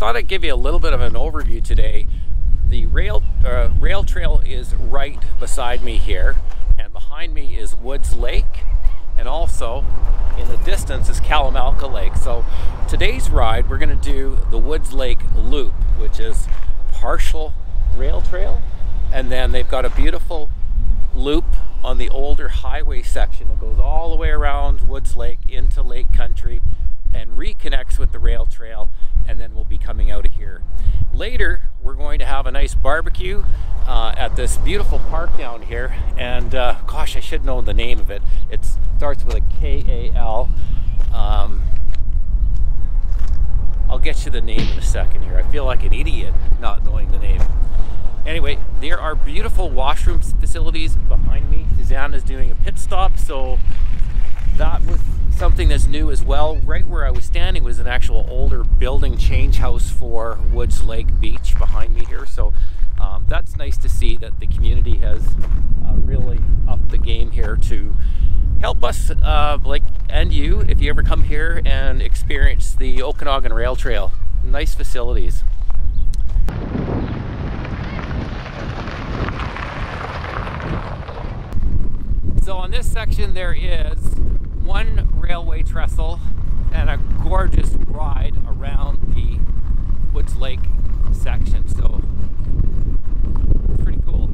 thought I'd give you a little bit of an overview today. The rail trail is right beside me here, and behind me is Woods Lake, and also in the distance is Kalamalka Lake. So today's ride, we're going to do the Woods Lake Loop, which is partial rail trail, and then they've got a beautiful loop on the older highway section that goes all the way around Woods Lake into Lake Country and reconnects with the rail trail, and then we'll be coming out of here. Later, we're going to have a nice barbecue at this beautiful park down here, and gosh, I should know the name of it. It starts with a K-A-L. I'll get you the name in a second here. I feel like an idiot not knowing the name. Anyway, there are beautiful washroom facilities behind me. Suzanne is doing a pit stop, so that was something that's new as well. Right where I was standing was an actual older building change house for Woods Lake Beach behind me here, so that's nice to see that the community has really upped the game here to help us, like, and you, if you ever come here and experience the Okanagan Rail Trail. Nice facilities. So on this section there is one railway trestle and a gorgeous ride around the Woods Lake section, so it's pretty cool.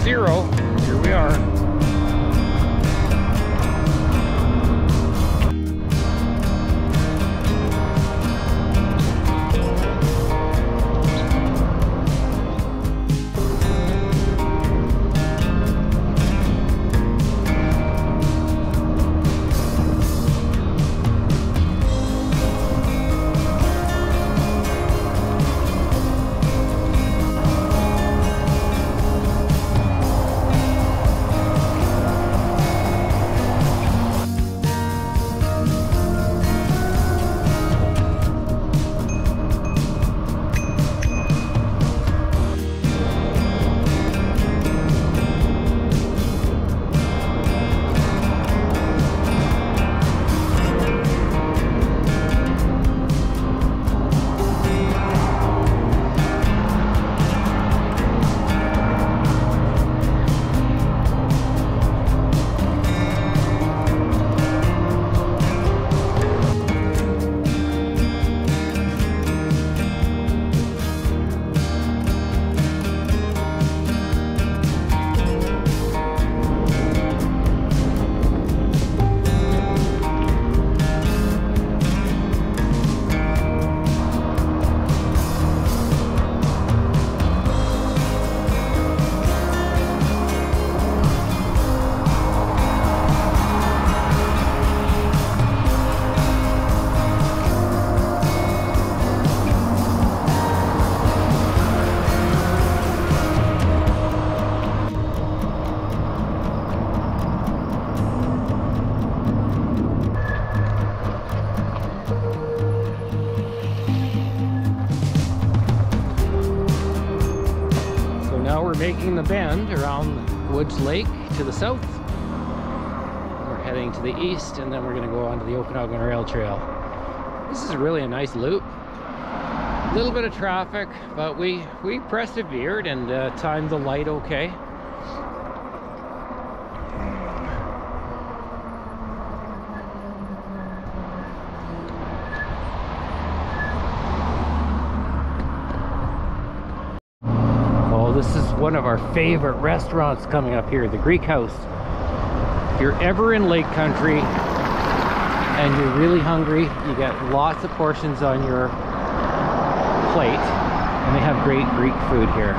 Zero. Here we are. Making the bend around Woods Lake to the south. We're heading to the east, and then we're going to go onto the Okanagan Rail Trail. This is really a nice loop. A little bit of traffic, but we persevered and timed the light okay. This is one of our favorite restaurants coming up here, the Greek House. If you're ever in Lake Country and you're really hungry, you get lots of portions on your plate, and they have great Greek food here.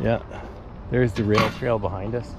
Yeah, there's the rail trail behind us.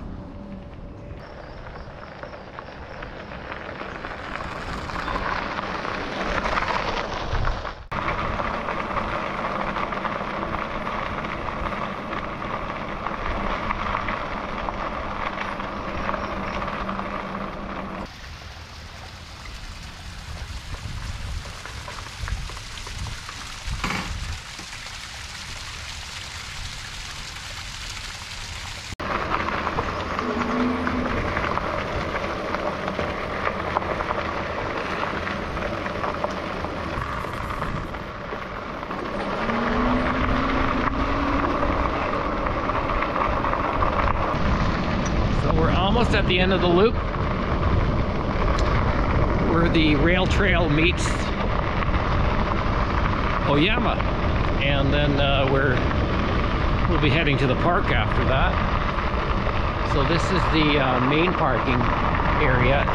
Almost at the end of the loop where the rail trail meets Oyama, and then we'll be heading to the park after that. So this is the main parking area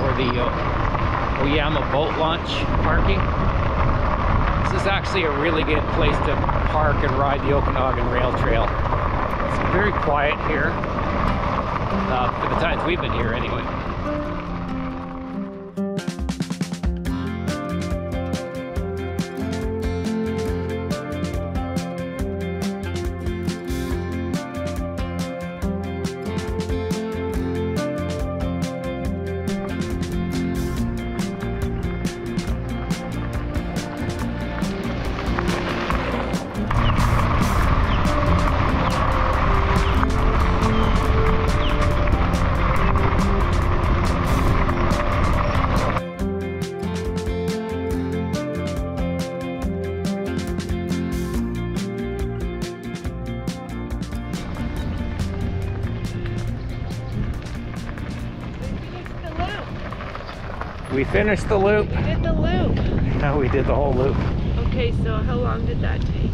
for the Oyama boat launch parking. This is actually a really good place to park and ride the Okanagan Rail Trail. It's very quiet here. For the times we've been here anyway. We finished the loop. We did the loop. No, we did the whole loop. Okay, so how long did that take?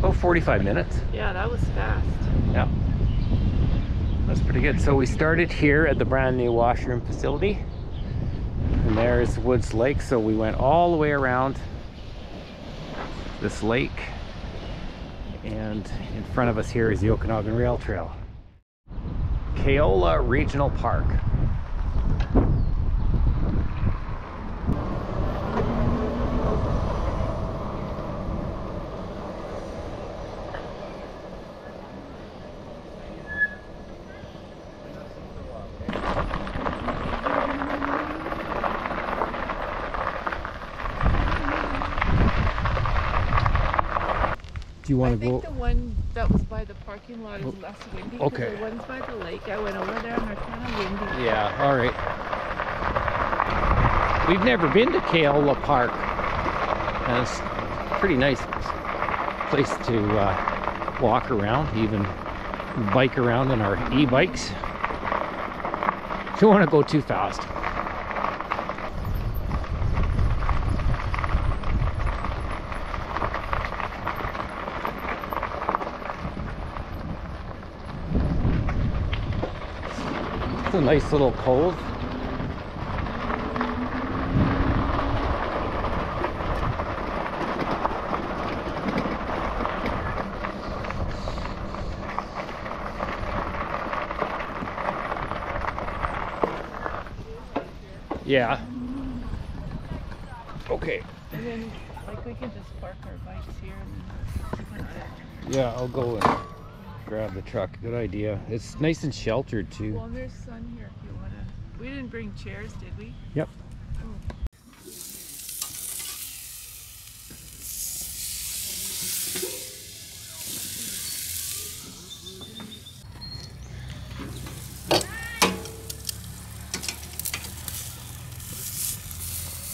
About 45 minutes. Yeah, that was fast. Yeah. That's pretty good. So we started here at the brand new washroom facility. And there's Woods Lake. So we went all the way around this lake. And in front of us here is the Okanagan Rail Trail. Kaloya Regional Park. You want to go? I think the one that was by the parking lot is less windy. Okay. The ones by the lake, I went over there and they're kind of windy. Yeah, all right. We've never been to Kaloya Park. And it's a pretty nice place to walk around, even bike around on our e-bikes. Don't want to go too fast. It's a nice little cove. Yeah. Okay. And then, like, we can just park our bikes here and keep it. Yeah, I'll go in. Grab the truck. Good idea. It's nice and sheltered too. Well, there's sun here if you want to. We didn't bring chairs, did we? Yep.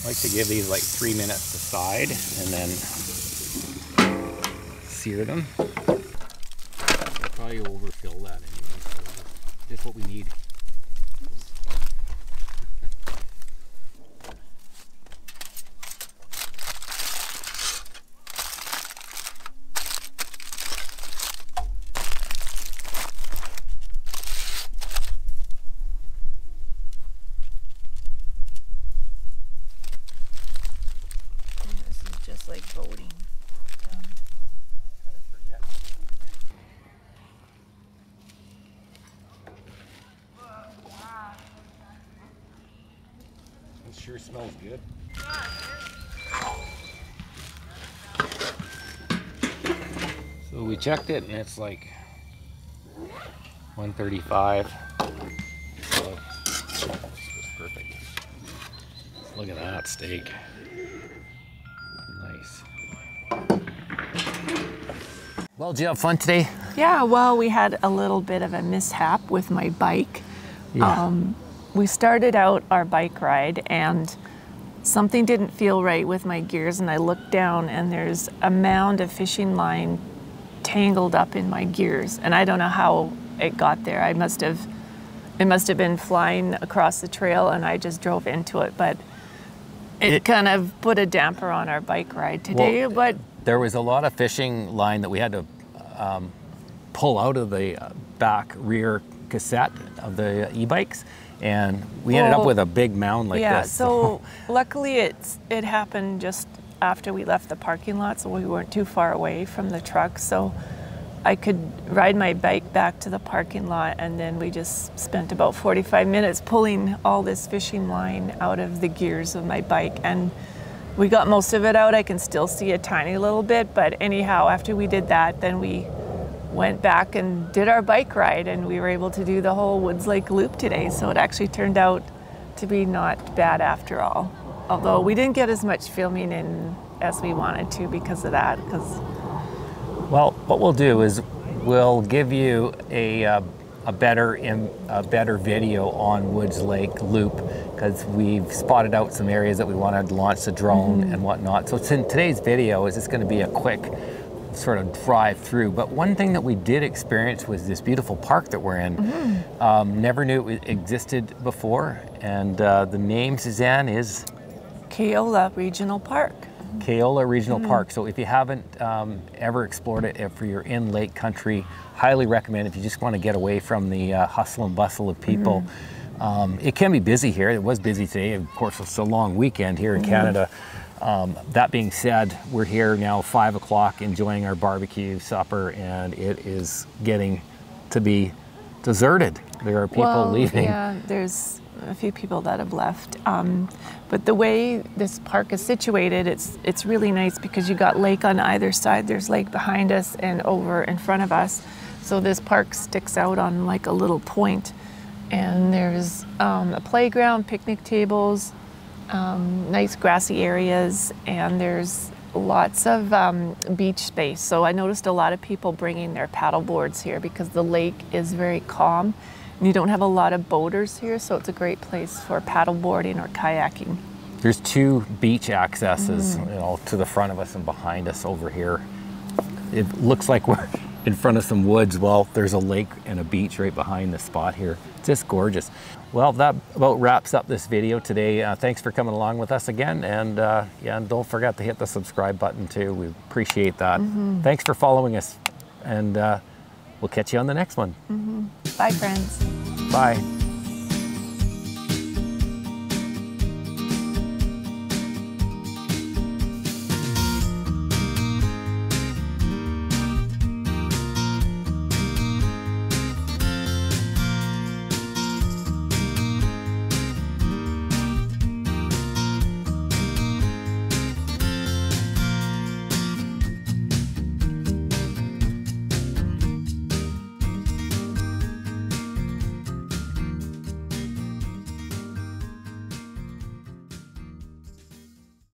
I like to give these like 3 minutes aside and then sear them. Probably overfill that anyway, so just what we need. This is just like boating. sure smells good. So we checked it and it's like 135. So this was perfect. Look at that steak. Nice. Well, did you have fun today? Yeah, well, we had a little bit of a mishap with my bike. Yeah. We started out our bike ride and something didn't feel right with my gears, and I looked down and there's a mound of fishing line tangled up in my gears, and I don't know how it got there. It must have been flying across the trail and I just drove into it, but it kind of put a damper on our bike ride today. Well, but there was a lot of fishing line that we had to pull out of the back rear cassette of the e-bikes. And we ended up with a big mound like this. Yeah, so luckily it happened just after we left the parking lot, so we weren't too far away from the truck. So I could ride my bike back to the parking lot, and then we just spent about 45 minutes pulling all this fishing line out of the gears of my bike. And we got most of it out. I can still see a tiny little bit, but anyhow, after we did that, then we went back and did our bike ride, and we were able to do the whole Woods Lake Loop today, so it actually turned out to be not bad after all. Although we didn't get as much filming in as we wanted to because of that. Well, what we'll do is we'll give you a better video on Woods Lake Loop, because we've spotted out some areas that we wanted to launch the drone and whatnot. So in today's video is just going to be a quick sort of drive through. But one thing that we did experience was this beautiful park that we're in. Never knew it existed before, and the name, Suzanne, is Kaloya Regional Park. Kaloya Regional Park. So if you haven't ever explored it, if you're in Lake Country, highly recommend if you just want to get away from the hustle and bustle of people. It can be busy here. It was busy today. Of course, it's a long weekend here in Canada. That being said, we're here now 5 o'clock enjoying our barbecue supper, and it is getting to be deserted. There are people leaving. Yeah, there's a few people that have left. But the way this park is situated, it's really nice because you got lake on either side. There's lake behind us and over in front of us. So this park sticks out on like a little point. And there's a playground, picnic tables, nice grassy areas, and there's lots of beach space. So I noticed a lot of people bringing their paddle boards here because the lake is very calm and you don't have a lot of boaters here, so it's a great place for paddle boarding or kayaking. There's two beach accesses to the front of us and behind us over here. It looks like we're in front of some woods. Well, there's a lake and a beach right behind the spot here. It's just gorgeous. Well, that about wraps up this video today. Thanks for coming along with us again. And yeah, and don't forget to hit the subscribe button too. We appreciate that. Thanks for following us. And we'll catch you on the next one. Bye, friends. Bye.